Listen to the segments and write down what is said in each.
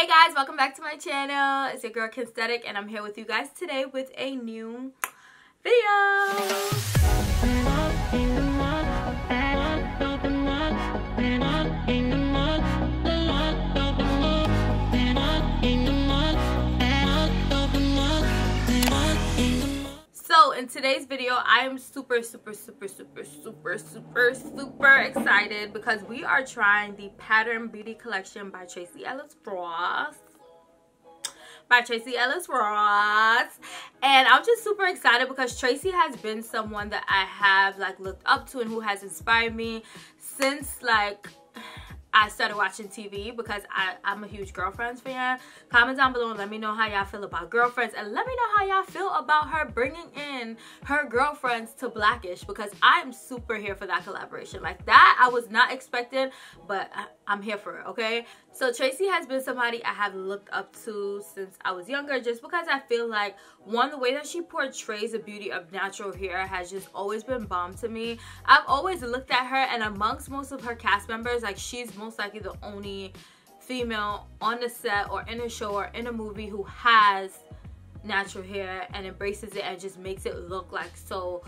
Hey guys, welcome back to my channel. It's your girl Kensthetic and I'm here with you guys today with a new video. So in today's video, I am super excited because we are trying the Pattern Beauty collection by Tracee Ellis Ross. And I'm just super excited because Tracee has been someone that I have like looked up to and who has inspired me since like I started watching TV, because I'm a huge Girlfriends fan. Comment down below and let me know how y'all feel about Girlfriends, and let me know how y'all feel about her bringing in her Girlfriends to Black-ish, because I'm super here for that collaboration. Like that I was not expecting, but I'm here for it, okay? So Tracee has been somebody I have looked up to since I was younger, just because I feel like, one, the way that she portrays the beauty of natural hair has just always been bomb to me. I've always looked at her, and amongst most of her cast members, like she's most likely the only female on the set or in a show or in a movie who has natural hair and embraces it and just makes it look like so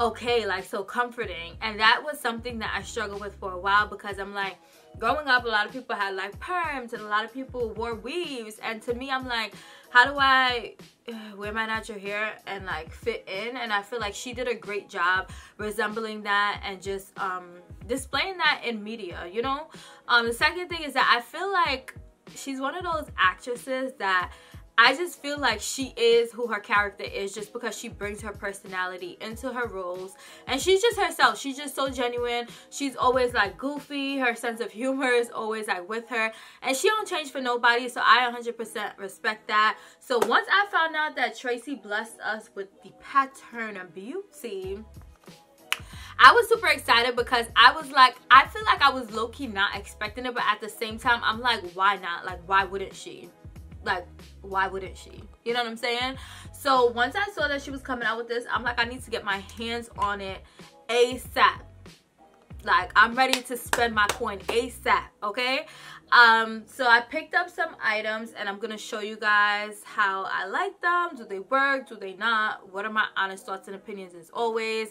okay, like so comforting. And that was something that I struggled with for a while, because I'm like, growing up a lot of people had like perms and a lot of people wore weaves, and to me I'm like, how do I wear my natural hair and like fit in? And I feel like she did a great job resembling that and just displaying that in media, you know. The second thing is that I feel like she's one of those actresses that I just feel like she is who her character is, just because she brings her personality into her roles, and she's just herself. She's just so genuine. She's always like goofy. Her sense of humor is always like with her, and she don't change for nobody. So I 100% respect that. So once I found out that Tracee blessed us with the Pattern Beauty, I was super excited, because I was like, I feel like I was low-key not expecting it, but at the same time I'm like, why not? Like why wouldn't she? Like why wouldn't she, you know what I'm saying? So once I saw that she was coming out with this, I'm like, I need to get my hands on it ASAP. Like I'm ready to spend my coin ASAP, okay? So I picked up some items and I'm gonna show you guys how I like them. Do they work, do they not? What are my honest thoughts and opinions as always?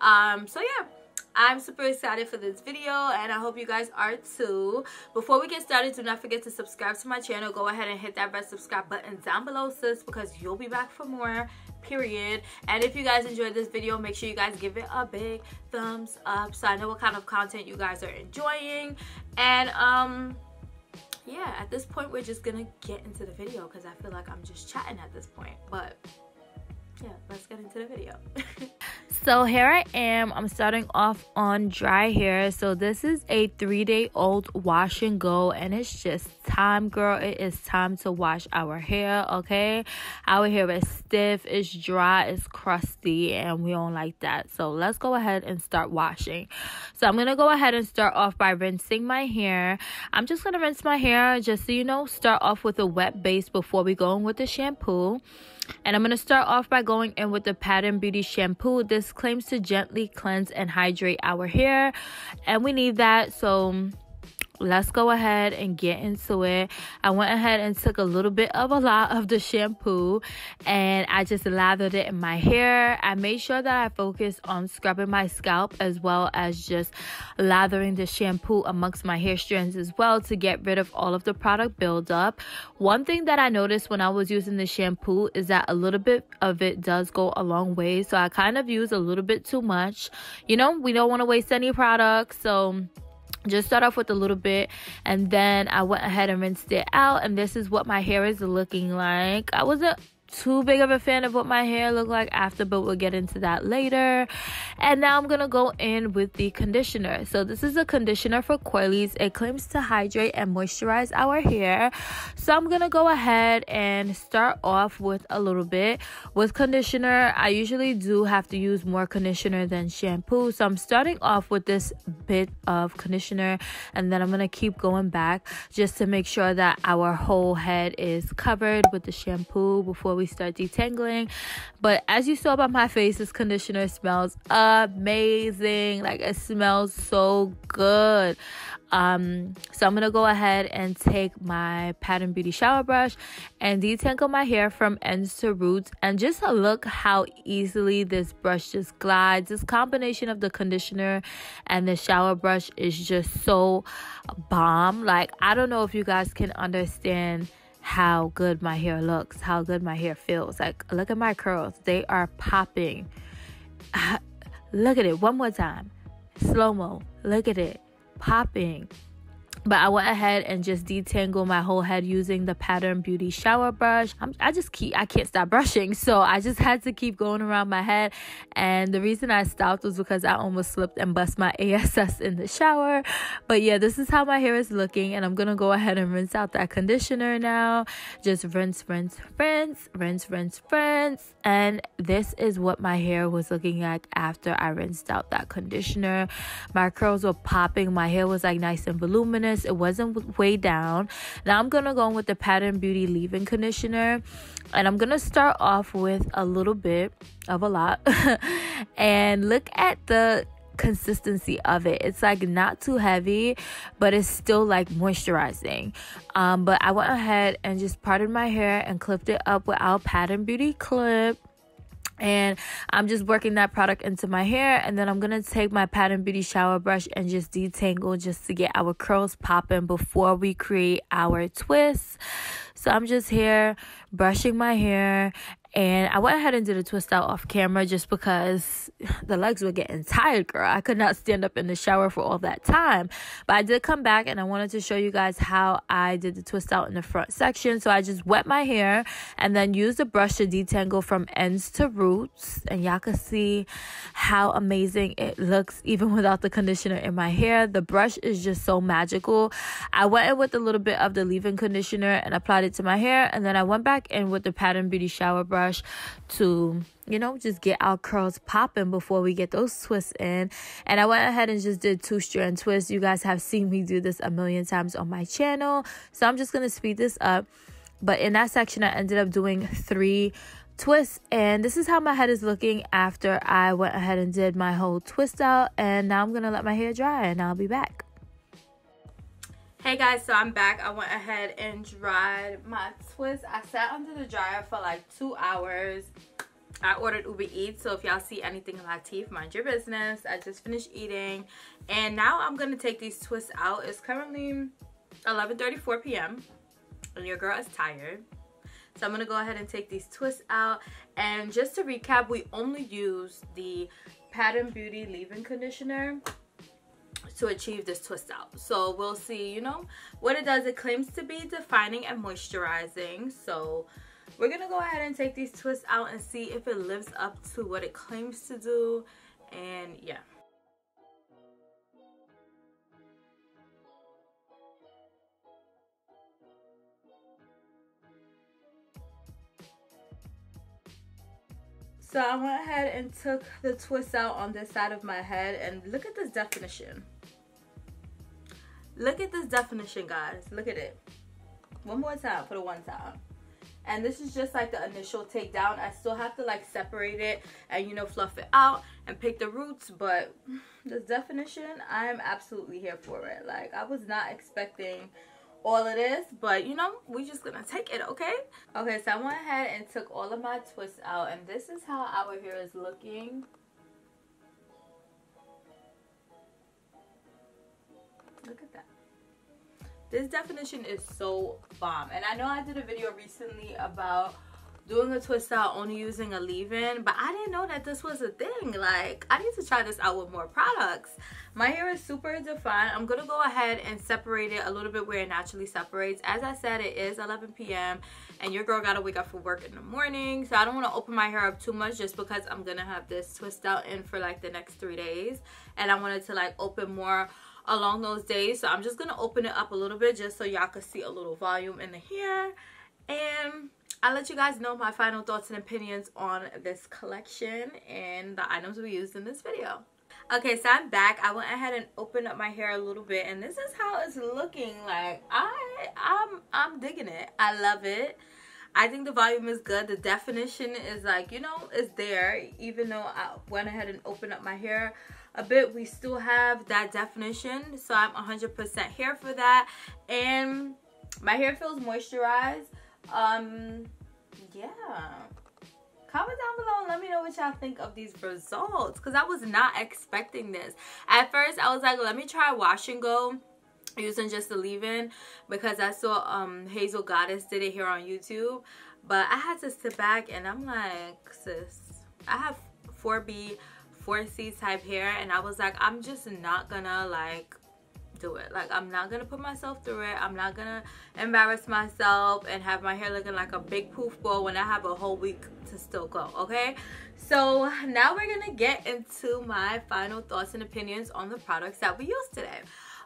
So yeah, I'm super excited for this video and I hope you guys are too. Before we get started, do not forget to subscribe to my channel. Go ahead and hit that red subscribe button down below, sis, because you'll be back for more, period. And if you guys enjoyed this video, make sure you guys give it a big thumbs up so I know what kind of content you guys are enjoying. And yeah, at this point we're just gonna get into the video, because I feel like I'm just chatting at this point, but yeah, let's get into the video. So here I am. I'm starting off on dry hair. So this is a 3-day-old wash and go, and it's just time, girl. It is time to wash our hair, okay? Our hair is stiff, it's dry, it's crusty, and we don't like that. So let's go ahead and start washing. So I'm gonna go ahead and start off by rinsing my hair. I'm just gonna rinse my hair, just so you know, start off with a wet base before we go in with the shampoo. And I'm going to start off by going in with the Pattern Beauty shampoo. This claims to gently cleanse and hydrate our hair, and we need that. So let's go ahead and get into it. I went ahead and took a little bit of a lot of the shampoo and I just lathered it in my hair. I made sure that I focused on scrubbing my scalp as well as just lathering the shampoo amongst my hair strands as well, to get rid of all of the product buildup. One thing that I noticed when I was using the shampoo is that a little bit of it does go a long way, so I kind of use a little bit too much. You know, we don't want to waste any product, so just start off with a little bit. And then I went ahead and rinsed it out, and this is what my hair is looking like. I wasn't too big of a fan of what my hair looked like after, but we'll get into that later. And now I'm gonna go in with the conditioner. So this is a conditioner for coilies. It claims to hydrate and moisturize our hair, so I'm gonna go ahead and start off with a little bit. With conditioner, I usually do have to use more conditioner than shampoo, so I'm starting off with this bit of conditioner, and then I'm gonna keep going back just to make sure that our whole head is covered with the shampoo before we start detangling. But as you saw by my face, this conditioner smells amazing. Like, it smells so good. So I'm gonna go ahead and take my Pattern Beauty shower brush and detangle my hair from ends to roots, and just look how easily this brush just glides. This combination of the conditioner and the shower brush is just so bomb. Like, I don't know if you guys can understand how good my hair looks, how good my hair feels. Like, look at my curls, they are popping. Look at it one more time, slow-mo. Look at it popping. But I went ahead and just detangle my whole head using the Pattern Beauty shower brush. I can't stop brushing, so I just had to keep going around my head. And the reason I stopped was because I almost slipped and bust my ASS in the shower. But yeah, this is how my hair is looking, and I'm gonna go ahead and rinse out that conditioner now. Just rinse, rinse, rinse, rinse, rinse, rinse. And this is what my hair was looking like after I rinsed out that conditioner. My curls were popping. My hair was like nice and voluminous. It wasn't way down. Now I'm gonna go in with the Pattern Beauty leave-in conditioner, and I'm gonna start off with a little bit of a lot and look at the consistency of it. It's like not too heavy, but it's still like moisturizing. But I went ahead and just parted my hair and clipped it up with our Pattern Beauty clip. And I'm just working that product into my hair, and then I'm gonna take my Pattern Beauty shower brush and just detangle, just to get our curls popping before we create our twists. So I'm just here brushing my hair, and I went ahead and did a twist out off camera just because the legs were getting tired, girl. I could not stand up in the shower for all that time. But I did come back, and I wanted to show you guys how I did the twist out in the front section. So I just wet my hair and then used a brush to detangle from ends to roots. And y'all can see how amazing it looks even without the conditioner in my hair. The brush is just so magical. I went in with a little bit of the leave-in conditioner and applied it to my hair. And then I went back in with the Pattern Beauty shower brush to, you know, just get our curls popping before we get those twists in. And I went ahead and just did 2 strand twists. You guys have seen me do this a million times on my channel, so I'm just gonna speed this up. But in that section I ended up doing 3 twists, and this is how my head is looking after I went ahead and did my whole twist out. And now I'm gonna let my hair dry, and I'll be back. Hey guys, so I'm back. I went ahead and dried my twist. I sat under the dryer for like 2 hours. I ordered Uber Eats, so if y'all see anything in my teeth, mind your business. I just finished eating, and now I'm gonna take these twists out. It's currently 11:34 p.m. and your girl is tired, so I'm gonna go ahead and take these twists out. And just to recap, we only used the Pattern Beauty leave-in conditioner to achieve this twist out. So we'll see, you know, what it does. It claims to be defining and moisturizing, so we're gonna go ahead and take these twists out and see if it lives up to what it claims to do. And yeah. So I went ahead and took the twist out on this side of my head, and look at this definition. Look at this definition, guys. Look at it. One more time for the one time. And this is just like the initial takedown. I still have to like separate it and, you know, fluff it out and pick the roots. But this definition, I am absolutely here for it. Like, I was not expecting all of this, but you know, we just gonna take it. Okay, so I went ahead and took all of my twists out, and this is how our hair is looking. Look at that. This definition is so bomb. And I know I did a video recently about doing a twist out only using a leave-in, but I didn't know that this was a thing. Like, I need to try this out with more products. My hair is super defined. I'm gonna go ahead and separate it a little bit where it naturally separates. As I said, it is 11 p.m. and your girl gotta wake up for work in the morning, so I don't want to open my hair up too much just because I'm gonna have this twist out in for like the next 3 days, and I wanted to like open more along those days. So I'm just gonna open it up a little bit just so y'all could see a little volume in the hair, and I'll let you guys know my final thoughts and opinions on this collection and the items we used in this video. Okay, so I'm back. I went ahead and opened up my hair a little bit, and this is how it's looking. Like, I'm digging it. I love it. I think the volume is good. The definition is like, you know, it's there. Even though I went ahead and opened up my hair a bit, we still have that definition. So I'm 100% here for that. And my hair feels moisturized. Yeah. Comment down below and let me know what y'all think of these results, because I was not expecting this. At first, I was like, let me try Wash and Go using just the leave-in, because I saw Hazel Goddess did it here on YouTube. But I had to sit back and I'm like, sis, I have 4B, 4C type hair, and I was like, I'm just not gonna like do it. Like, I'm not gonna put myself through it. I'm not gonna embarrass myself and have my hair looking like a big poof ball when I have a whole week to still go. Okay, so now we're gonna get into my final thoughts and opinions on the products that we used today.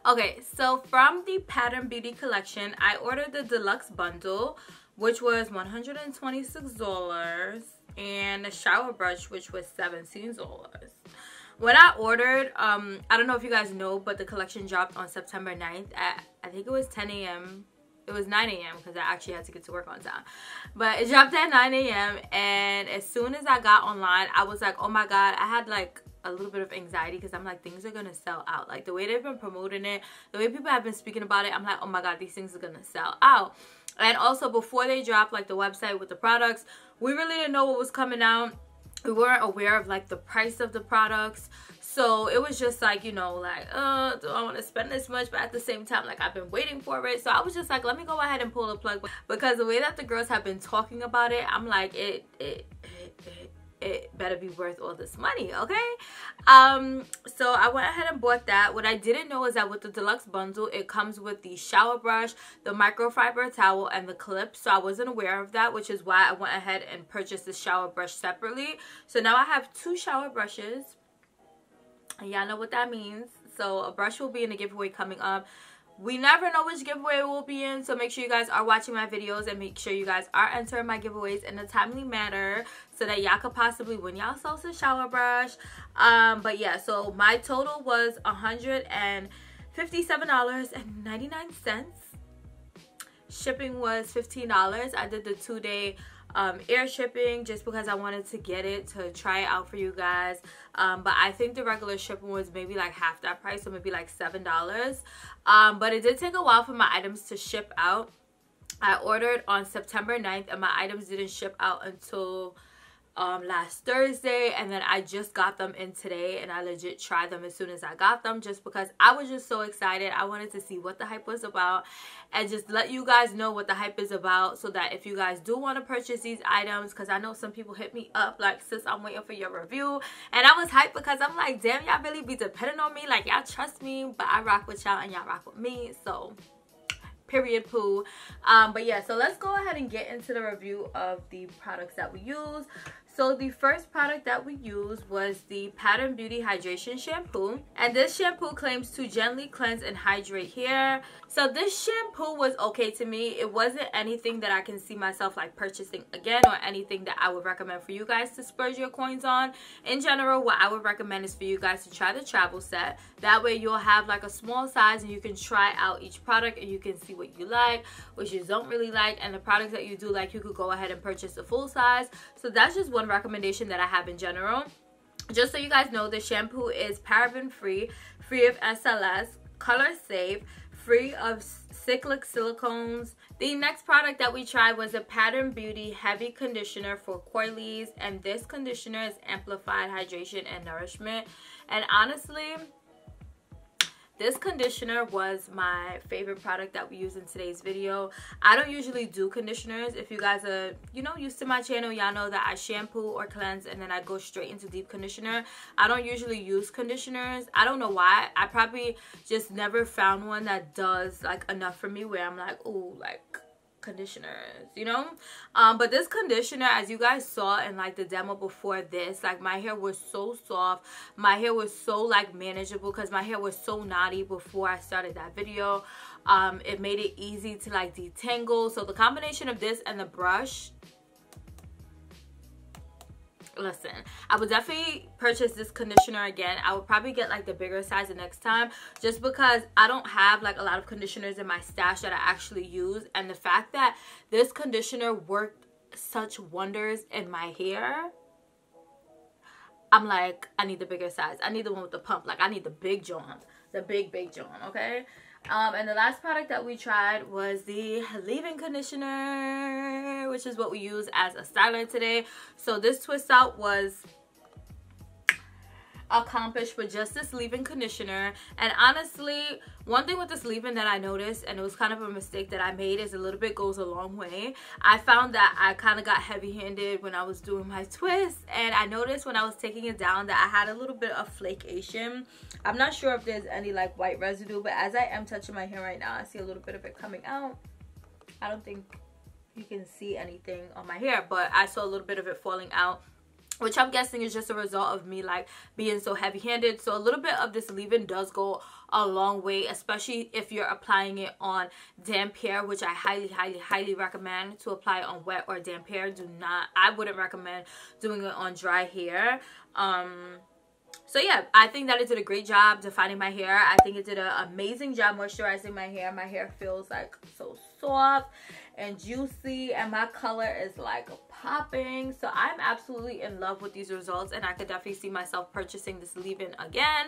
Okay, so from the Pattern Beauty collection, I ordered the deluxe bundle, which was $126, and a shower brush, which was $17. When I ordered, I don't know if you guys know, but the collection dropped on September 9th at, I think it was 10 a.m. It was 9 a.m. because I actually had to get to work on time. But it dropped at 9 a.m. And as soon as I got online, I was like, oh my God, I had like a little bit of anxiety, because I'm like, things are gonna sell out. Like, the way they've been promoting it, the way people have been speaking about it, I'm like, oh my God, these things are gonna sell out. And also, before they dropped like the website with the products, we really didn't know what was coming out. We weren't aware of like the price of the products, so it was just like, you know, like do I want to spend this much? But at the same time, like, I've been waiting for it, so I was just like, let me go ahead and pull the plug, because the way that the girls have been talking about it, I'm like, it better be worth all this money. Okay, so I went ahead and bought that. What I didn't know is that with the deluxe bundle, it comes with the shower brush, the microfiber towel, and the clip. So I wasn't aware of that, which is why I went ahead and purchased the shower brush separately. So now I have two shower brushes, and y'all know what that means. So a brush will be in the giveaway coming up. We never know which giveaway we'll be in, so make sure you guys are watching my videos and make sure you guys are entering my giveaways in a timely manner, so that y'all could possibly win y'all selves a shower brush. But yeah, so my total was $157.99. Shipping was $15. I did the two-day air shipping just because I wanted to get it to try it out for you guys. But I think the regular shipping was maybe like half that price, so maybe like $7. But it did take a while for my items to ship out. I ordered on September 9th and my items didn't ship out until last Thursday, and then I just got them in today, and I legit tried them as soon as I got them, just because I was just so excited. I wanted to see what the hype was about and just let you guys know what the hype is about, so that if you guys do want to purchase these items, because I know some people hit me up like, sis, I'm waiting for your review, and I was hyped because I'm like, damn, y'all really be depending on me. Like, y'all trust me, but I rock with y'all and y'all rock with me, so period poo. But yeah, so let's go ahead and get into the review of the products that we use. So the first product that we used was the Pattern Beauty Hydration Shampoo. And this shampoo claims to gently cleanse and hydrate hair. So this shampoo was okay to me. It wasn't anything that I can see myself like purchasing again, or anything that I would recommend for you guys to splurge your coins on. In general, what I would recommend is for you guys to try the travel set. That way you'll have like a small size and you can try out each product and you can see what you like, what you don't really like. And the products that you do like, you could go ahead and purchase the full size. So that's just one recommendation that I have in general. Just so you guys know, the shampoo is paraben free, free of SLS, color safe, free of cyclic silicones. The next product that we tried was a Pattern Beauty Heavy Conditioner for Coilies, and this conditioner is amplified hydration and nourishment. And honestly, this conditioner was my favorite product that we used in today's video. I don't usually do conditioners. If you guys are, you know, used to my channel, y'all know that I shampoo or cleanse and then I go straight into deep conditioner. I don't usually use conditioners. I don't know why. I probably just never found one that does like enough for me where I'm like, ooh, like conditioners, you know. But this conditioner, as you guys saw in like the demo before this, like my hair was so soft, my hair was so like manageable, because my hair was so knotty before I started that video. It made it easy to like detangle. So the combination of this and the brush listen, I would definitely purchase this conditioner again. I would probably get like the bigger size the next time, just because I don't have like a lot of conditioners in my stash that I actually use, and the fact that this conditioner worked such wonders in my hair, I'm like, I need the bigger size. I need the one with the pump. Like, I need the big John, the big John, okay? And the last product that we tried was the leave-in conditioner, which is what we use as a styler today. So this twist out was accomplished with just this leave-in conditioner. And honestly, one thing with this leave-in that I noticed, and it was kind of a mistake that I made, is a little bit goes a long way. I found that I kind of got heavy-handed when I was doing my twist, and I noticed when I was taking it down that I had a little bit of flakeation. I'm not sure if there's any like white residue, but as I am touching my hair right now, I see a little bit of it coming out. I don't think you can see anything on my hair, but I saw a little bit of it falling out, which I'm guessing is just a result of me like being so heavy-handed. So a little bit of this leave-in does go a long way, especially if you're applying it on damp hair, which I highly recommend to apply on wet or damp hair. I wouldn't recommend doing it on dry hair. So yeah, I think that it did a great job defining my hair. I think it did an amazing job moisturizing my hair. My hair feels like so soft and juicy, and my color is like popping. So I'm absolutely in love with these results, and I could definitely see myself purchasing this leave-in again.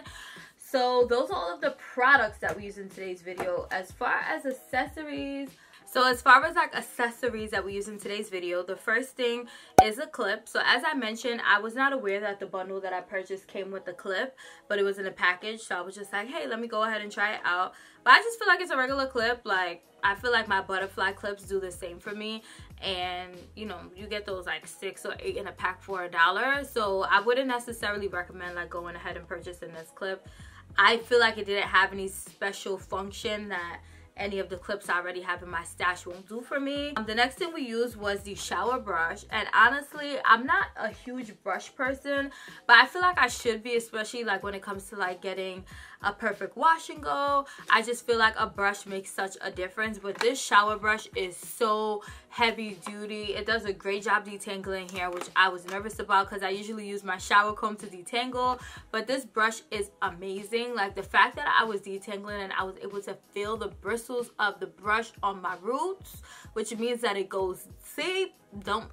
So those are all of the products that we used in today's video. As far as accessories, the first thing is a clip. So as I mentioned, I was not aware that the bundle that I purchased came with the clip, but it was in a package. So I was just like, hey, let me go ahead and try it out. But I just feel like it's a regular clip. Like, I feel like my butterfly clips do the same for me. And, you know, you get those like 6 or 8 in a pack for $1. So I wouldn't necessarily recommend like going ahead and purchasing this clip. I feel like it didn't have any special function that any of the clips I already have in my stash won't do for me. The next thing we used was the shower brush, and honestly, I'm not a huge brush person, but I feel like I should be, especially like when it comes to like getting a perfect wash and go. I just feel like a brush makes such a difference, but this shower brush is so heavy duty. It does a great job detangling hair, which I was nervous about because I usually use my shower comb to detangle, but this brush is amazing. Like, the fact that I was detangling and I was able to feel the bristles of the brush on my roots, which means that it goes deep. Don't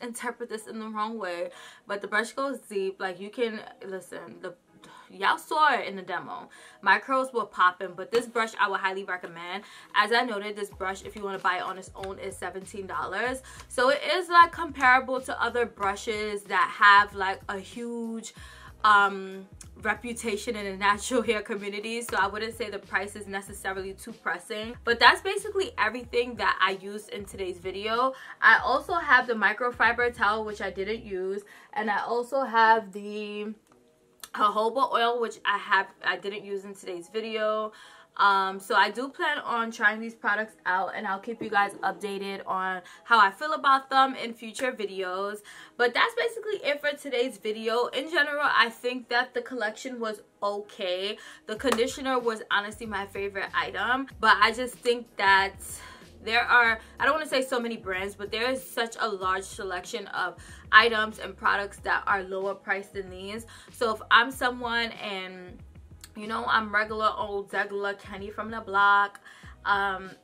interpret this in the wrong way, but the brush goes deep. Like, you can listen, y'all saw it in the demo, my curls were popping. But this brush I would highly recommend. As I noted, this brush, if you want to buy it on its own, is $17. So it is like comparable to other brushes that have like a huge reputation in the natural hair community. So I wouldn't say the price is necessarily too pressing, but that's basically everything that I used in today's video. I also have the microfiber towel, which I didn't use, and I also have the jojoba oil, which I didn't use in today's video. So I do plan on trying these products out, and I'll keep you guys updated on how I feel about them in future videos. But that's basically it for today's video. In general, I think that the collection was okay. The conditioner was honestly my favorite item, but I just think that there are, I don't want to say so many brands, but there is such a large selection of items and products that are lower priced than these. So if I'm someone and, you know, I'm regular old degular Kenny from the block, and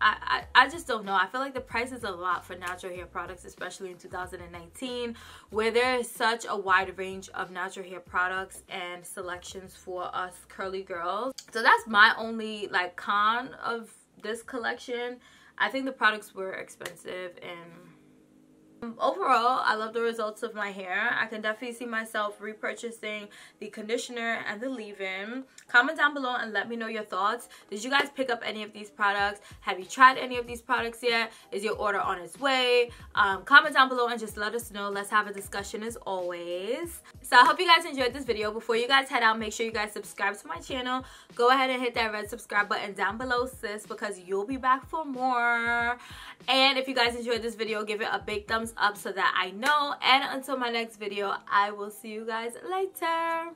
I just don't know. I feel like the price is a lot for natural hair products, especially in 2019, where there is such a wide range of natural hair products and selections for us curly girls. So that's my only like con of this collection. I think the products were expensive, and overall I love the results of my hair. I can definitely see myself repurchasing the conditioner and the leave-in. Comment down below and let me know your thoughts. Did you guys pick up any of these products? Have you tried any of these products yet? Is your order on its way? Comment down below and just let us know. Let's have a discussion as always. So I hope you guys enjoyed this video. Before you guys head out, make sure you guys subscribe to my channel. Go ahead and hit that red subscribe button down below, sis, because you'll be back for more. And if you guys enjoyed this video, give it a big thumbs up so that I know. And until my next video, I will see you guys later.